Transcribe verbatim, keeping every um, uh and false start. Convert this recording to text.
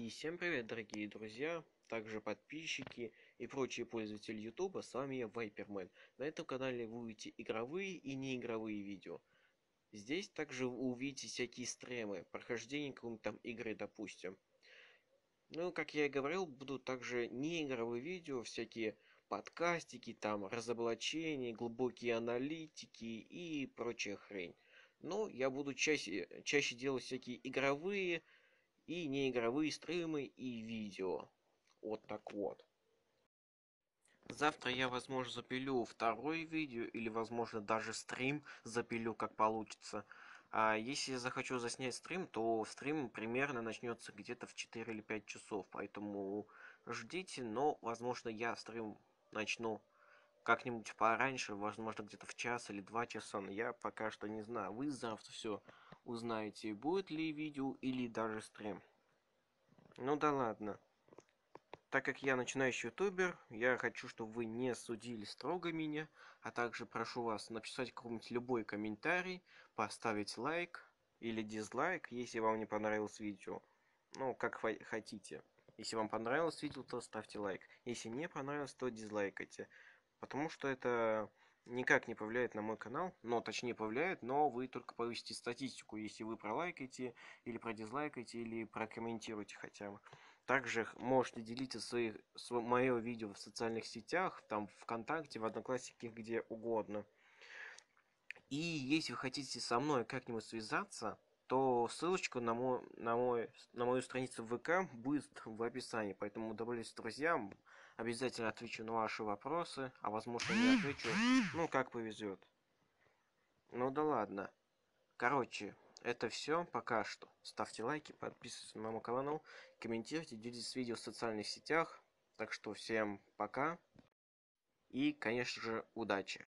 И всем привет, дорогие друзья, также подписчики и прочие пользователи ютуба, с вами я, Вайпермен. На этом канале вы увидите игровые и неигровые видео. Здесь также вы увидите всякие стримы, прохождение какой-нибудь там игры, допустим. Ну, как я и говорил, будут также неигровые видео, всякие подкастики, там разоблачения, глубокие аналитики и прочая хрень. Но я буду чаще, чаще делать всякие игровые и неигровые стримы и видео. Вот так вот. Завтра я, возможно, запилю второе видео, или, возможно, даже стрим запилю, как получится. А если я захочу заснять стрим, то стрим примерно начнется где-то в четыре или пять часов. Поэтому ждите, но, возможно, я стрим начну как-нибудь пораньше, возможно, где-то в час или два часа, но я пока что не знаю. Вы завтра все узнаете, будет ли видео или даже стрим. Ну да ладно. Так как я начинающий ютубер, я хочу, чтобы вы не судили строго меня, а также прошу вас написать какой-нибудь любой комментарий, поставить лайк или дизлайк, если вам не понравилось видео. Ну, как хотите. Если вам понравилось видео, то ставьте лайк. Если не понравилось, то дизлайкайте. Потому что это никак не повлияет на мой канал, но точнее повлияет, но вы только повысите статистику, если вы пролайкаете, или продизлайкаете, или прокомментируете хотя бы. Также можете делиться своих, свое, мое видео в социальных сетях, там ВКонтакте, в Одноклассниках, где угодно. И если вы хотите со мной как-нибудь связаться, то ссылочка на, мой, на, мой, на мою страницу в ВК будет в описании. Поэтому добавляйтесь, друзьям. Обязательно отвечу на ваши вопросы. А возможно, не отвечу. Ну, как повезет. Ну да ладно. Короче, это все пока что. Ставьте лайки, подписывайтесь на мой канал, комментируйте, делитесь видео в социальных сетях. Так что всем пока. И, конечно же, удачи.